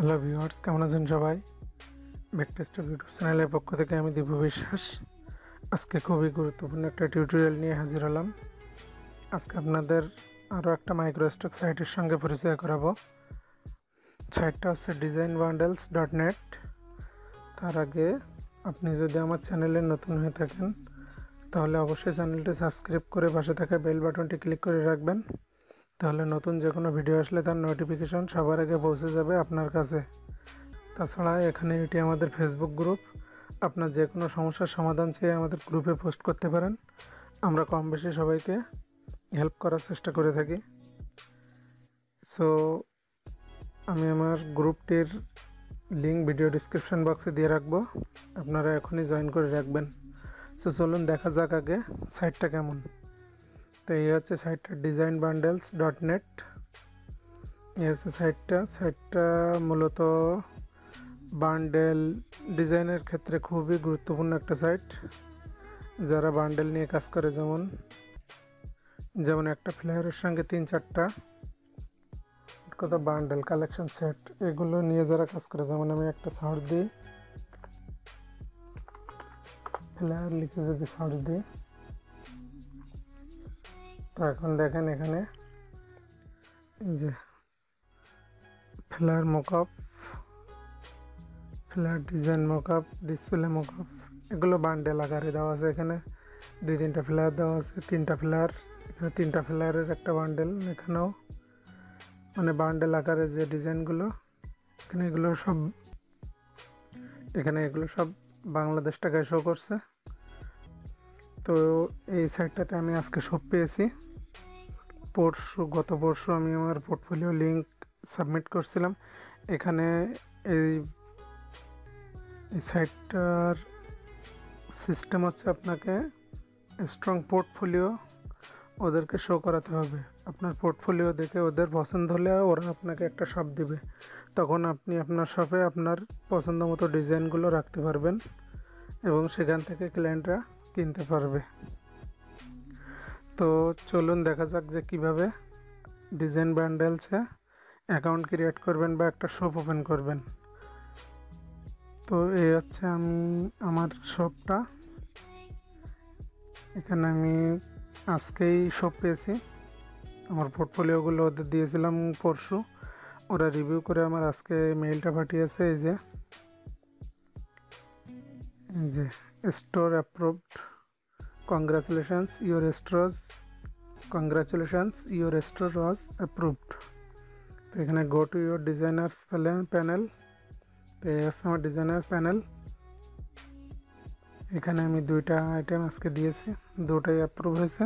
Hello viewers, কেমন আছেন সবাই? ব্যাক টু স্টক ইউটিউব চ্যানেলের পক্ষ থেকে আমি দীপু বিশ্বাস। আজকে খুবই গুরুত্বপূর্ণ একটা টিউটোরিয়াল নিয়ে হাজির হলাম। আজকে আপনাদের আরও একটা মাইক্রোস্টক সাইটের সঙ্গে পরিচয় করাবো। সাইটটা হচ্ছে DesignBundles.net। তার আগে আপনি যদি আমার চ্যানেলে নতুন হয়ে থাকেন তাহলে অবশ্যই চ্যানেলটি সাবস্ক্রাইব করে পাশে থাকা বেল বাটনটি ক্লিক করে রাখবেন, তাহলে নতুন যে কোনো ভিডিও আসলে তার নোটিফিকেশন সবার আগে পৌঁছে যাবে আপনার কাছে। তাছাড়া এখানে এটি আমাদের ফেসবুক গ্রুপ, আপনার যে কোনো সমস্যার সমাধান চেয়ে আমাদের গ্রুপে পোস্ট করতে পারেন। আমরা কম বেশি সবাইকে হেল্প করার চেষ্টা করে থাকি। সো আমি আমার গ্রুপটির লিঙ্ক ভিডিও ডিসক্রিপশন বক্সে দিয়ে রাখবো, আপনারা এখনই জয়েন করে রাখবেন। সো চলুন দেখা যাক আগে সাইটটা কেমন। তো এই হচ্ছে সাইটটা DesignBundles.net। এই হচ্ছে সাইটটা মূলত বান্ডেল ডিজাইনের ক্ষেত্রে খুবই গুরুত্বপূর্ণ একটা সাইট। যারা বান্ডেল নিয়ে কাজ করে, যেমন একটা ফ্লেয়ারের সঙ্গে 3-4টা কত বান্ডেল কালেকশন সেট, এগুলো নিয়ে যারা কাজ করে, যেমন আমি একটা সার্চ দিই, ফ্লেয়ার লিখে যদি সার্চ দিই, তো এখন দেখেন এখানে যে flair mockup, flair design mockup, display mockup, এগুলো বান্ডেল আকারে দেওয়া আছে। এখানে 2-3টা ফ্লেয়ার দেওয়া আছে, 3টা ফ্লেয়ার, এখানে 3টা ফ্লেয়ারের একটা বান্ডেল, এখানেও মানে বান্ডেল আকারে যে ডিজাইনগুলো এখানে, এগুলো সব বাংলাদেশ টাকায় শো করছে। তো এই সাইটটাতে আমি আজকে সব পেয়েছি। গত পরশু আমি আমার পোর্টফোলিও লিঙ্ক সাবমিট করছিলাম। এখানে এই সাইটটার সিস্টেম হচ্ছে আপনাকে স্ট্রং পোর্টফোলিও ওদেরকে শো করাতে হবে। আপনার পোর্টফোলিও দেখে ওদের পছন্দ হলে ওরা আপনাকে একটা শপ দিবে, তখন আপনি আপনার শপে আপনার পছন্দ মতো ডিজাইনগুলো রাখতে পারবেন এবং সেখান থেকে ক্লায়েন্টরা কিনতে পারবে। তো চলুন দেখা যাক যে কীভাবে DesignBundles-এ অ্যাকাউন্ট ক্রিয়েট করবেন বা একটা শপ ওপেন করবেন। তো এই হচ্ছে আমি আমার শপটা, এখানে আমি আজকেই শপ পেয়েছি। আমার পোর্টফোলিওগুলো ওদের দিয়েছিলাম পরশু, ওরা রিভিউ করে আমার আজকে মেইলটা পাঠিয়েছে। এই যে store approved, congratulations your store was approved. তো এখানে go to your designers panel. তো এই হচ্ছে আমার ডিজাইনার প্যানেল। এখানে আমি 2টা আইটেম আজকে দিয়েছি, 2টাই অ্যাপ্রুভ হয়েছে।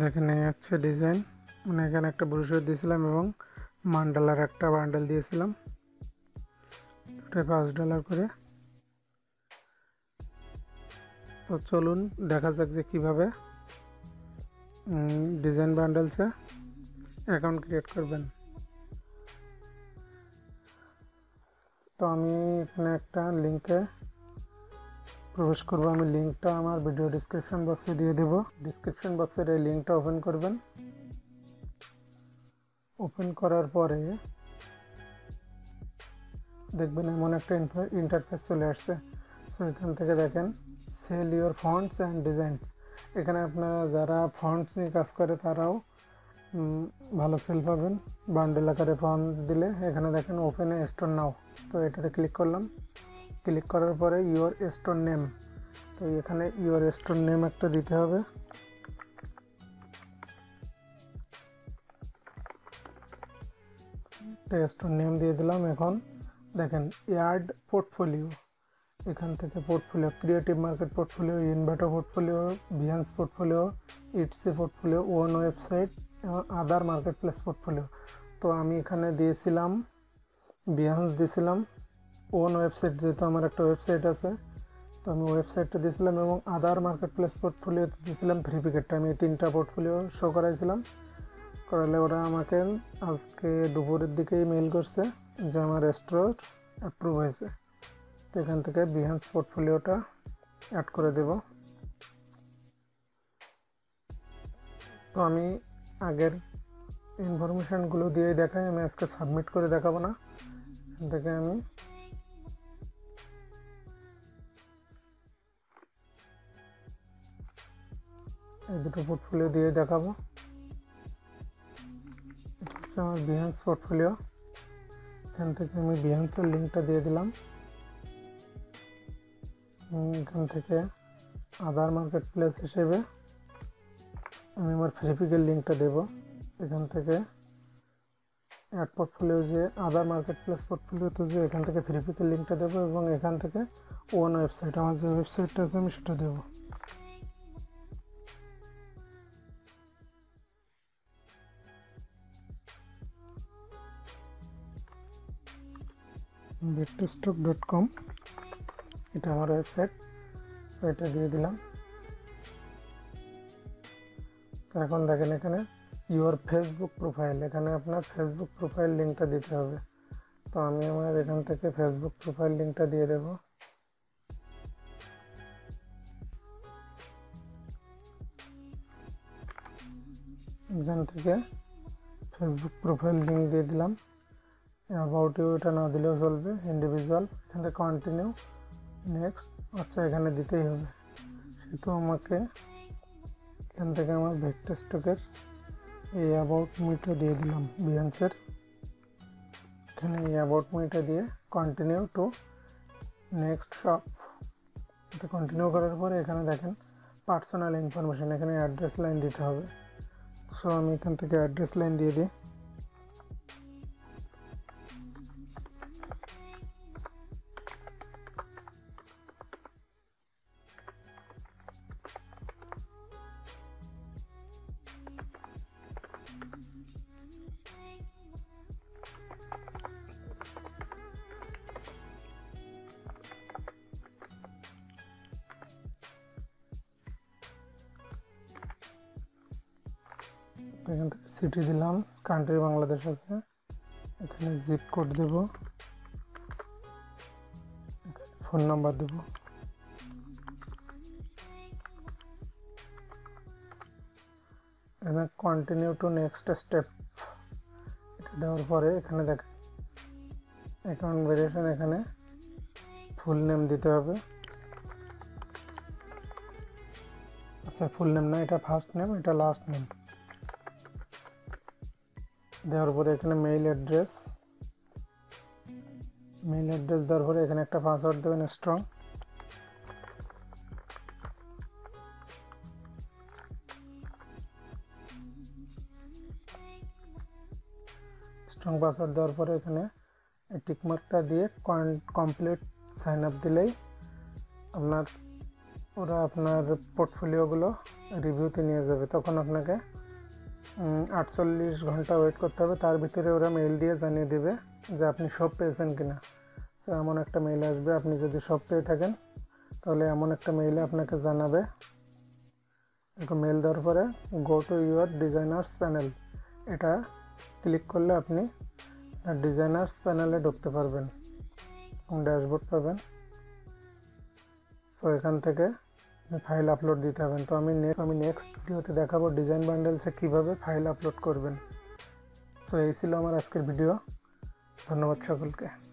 দেখেন এই হচ্ছে ডিজাইন, মানে এখানে একটা ব্রোশার দিয়েছিলাম এবং মান্ডালার একটা বান্ডেল দিয়েছিলাম, ওটা $5 করে। তো চলুন দেখা যাক যে কীভাবে DesignBundles-এ অ্যাকাউন্ট ক্রিয়েট করবেন। তো আমি এখানে একটা লিঙ্কে প্রবেশ করব। আমি লিঙ্কটা আমার ভিডিও ডিসক্রিপশন বক্সে দিয়ে দেব। ডিসক্রিপশন বক্সের এই লিঙ্কটা ওপেন করবেন। ওপেন করার পরে দেখবেন এমন একটা ইন্টারফেস চলে আসছে। সো এখান থেকে দেখেন sell your fonts and designs. এখানে আপনারা যারা ফন্টস নিয়ে কাজ করে তারাও ভালো সেল পাবেন বান্ডেল আকারে ফন্ট দিলে। এখানে দেখেন ওপেনে স্টোর নাও, তো এটাতে ক্লিক করলাম। ক্লিক করার পরে ইউর স্টোর নেম, তো এখানে ইউর স্টোর নেম একটা দিতে হবে। স্টোর নেম দিয়ে দিলাম। এখন দেখেন অ্যাড পোর্টফোলিও, এখান থেকে portfolio Creative Market portfolio, Envato portfolio, Behance portfolio, Etsy portfolio, own website এবং আদার মার্কেট প্লেস পোর্টফোলিও। তো আমি এখানে দিয়েছিলাম Behance দিয়েছিলাম, ওন ওয়েবসাইট যেহেতু আমার একটা ওয়েবসাইট আছে তো আমি ওয়েবসাইটটা দিয়েছিলাম, এবং আদার মার্কেট প্লেস পোর্টফোলিওতে দিয়েছিলাম Freepik-টা। আমি 3টা পোর্টফোলিও শো করাইছিলাম, করালে ওরা আমাকে আজকে দুপুরের দিকেই মেইল করছে যে আমার স্টোর অ্যাপ্রুভ হয়েছে। তো এখান থেকে Behance পোর্টফোলিওটা অ্যাড করে দেব। তো আমি আগের ইনফরমেশনগুলো দিয়ে দেখাই। আমি আজকে সাবমিট করে দেখাবো না, দেখে আমি এই দুটো পোর্টফোলিও দিয়ে দেখাবো। এটা হচ্ছে আমার বিহান্স পোর্টফোলিও, এখান থেকে আমি বিহান্সের লিঙ্কটা দিয়ে দিলাম। এখান থেকে আদার মার্কেট প্লেস হিসেবে আমি আমার ফ্রিপিকের লিঙ্কটা দেবো। এখান থেকে অ্যাড পোর্টফোলিও যে আদার মার্কেট প্লেস পোর্টফোলিওতে যে এখান থেকে ফ্রিপিকের লিঙ্কটা দেবো, এবং এখান থেকে ওয়ান ওয়েবসাইট আমার যে ওয়েবসাইটটা আছে আমি সেটা দেবো। betterstock.com এটা আমার ওয়েবসাইট, সো এটা দিয়ে দিলাম। এখন দেখেন এখানে ইউর ফেসবুক প্রোফাইল, এখানে আপনার ফেসবুক প্রোফাইল লিঙ্কটা দিতে হবে। তো আমি আমার এখান থেকে ফেসবুক প্রোফাইল লিঙ্কটা দিয়ে দেব। এখান থেকে ফেসবুক প্রোফাইল লিঙ্ক দিয়ে দিলাম। অ্যাবাউট ইউ এটা না দিলেও চলবে, ইন্ডিভিজুয়াল। এখান থেকে কন্টিনিউ, নেক্সট, আচ্ছা এখানে দিতেই হবে। সেহেতু আমাকে এখান থেকে আমার ভেক্টর স্টকের এই অ্যাবাউট মিটা দিয়ে দিলাম বিহান্সের। এখানে এই অ্যাবাউট মিটা দিয়ে কন্টিনিউ টু নেক্সট শপ, এটা কন্টিনিউ করার পরে এখানে দেখেন পার্সোনাল ইনফরমেশান, এখানে অ্যাড্রেস লাইন দিতে হবে। সো আমি এখান থেকে অ্যাড্রেস লাইন দিয়ে দিই। এখান থেকে সিটি দিলাম, কান্ট্রি বাংলাদেশ আছে। এখানে জিপ কোড দেব, ফোন নাম্বার দেব। এখানে কন্টিনিউ টু নেক্সট স্টেপ, এটা দেওয়ার পরে এখানে দেখ অ্যাকাউন্ট ভেরিয়েশন, এখানে ফুল নেম দিতে হবে। আচ্ছা ফুল নেম না, এটা ফার্স্ট নেম, এটা লাস্ট নেম। দেওয়ার পরে এখানে মেইল অ্যাড্রেস, দেওয়ার পরে এখানে একটা পাসওয়ার্ড দেবেন স্ট্রং। পাসওয়ার্ড দেওয়ার পরে এখানে টিকমার্কটা দিয়ে কমপ্লিট সাইন আপ দিলেই আপনার ওরা আপনার পোর্টফোলিওগুলো রিভিউতে নিয়ে যাবে। তখন আপনাকে 48 ঘন্টা ওয়েট করতে হবে, তার ভিতরে ওরা মেইল দিয়ে জানিয়ে দেবে যে আপনি সব পেয়েছেন কিনা। তো এমন একটা মেইল আসবে, আপনি যদি সব পেয়ে থাকেন তাহলে এমন একটা মেইলে আপনাকে জানাবে। এরকম মেইল দেওয়ার পরে go to your designers panel, এটা ক্লিক করলে আপনি ডিজাইনার্স প্যানেলে ঢুকতে পারবেন, ড্যাশবোর্ড পাবেন। সো এখান থেকে ফাইল আপলোড দিতে হবেন। তো আমি নেক্সট ভিডিওতে দেখাবো ডিজাইন বান্ডেলসে কীভাবে ফাইল আপলোড করবেন। সো এই ছিল আমার আজকের ভিডিও। ধন্যবাদ সকলকে।